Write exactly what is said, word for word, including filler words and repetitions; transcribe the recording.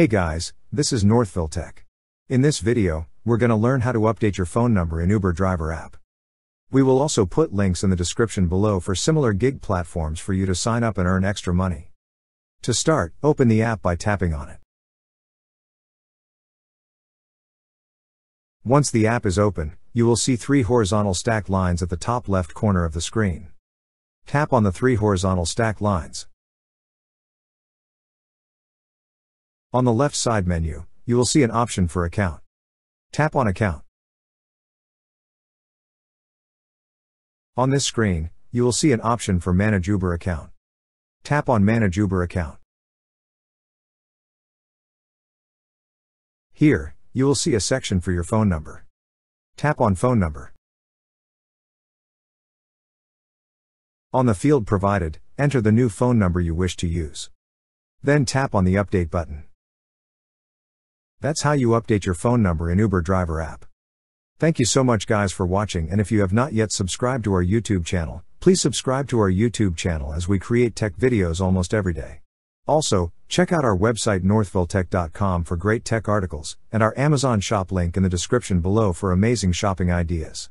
Hey guys, this is Northville Tech. In this video, we're gonna learn how to update your phone number in Uber Driver app. We will also put links in the description below for similar gig platforms for you to sign up and earn extra money. To start, open the app by tapping on it. Once the app is open, you will see three horizontal stacked lines at the top left corner of the screen. Tap on the three horizontal stacked lines. On the left side menu, you will see an option for account. Tap on account. On this screen, you will see an option for manage Uber account. Tap on manage Uber account. Here, you will see a section for your phone number. Tap on phone number. On the field provided, enter the new phone number you wish to use. Then tap on the update button. That's how you update your phone number in Uber Driver app. Thank you so much guys for watching, and if you have not yet subscribed to our YouTube channel, please subscribe to our YouTube channel as we create tech videos almost every day. Also, check out our website northville tech dot com for great tech articles, and our Amazon shop link in the description below for amazing shopping ideas.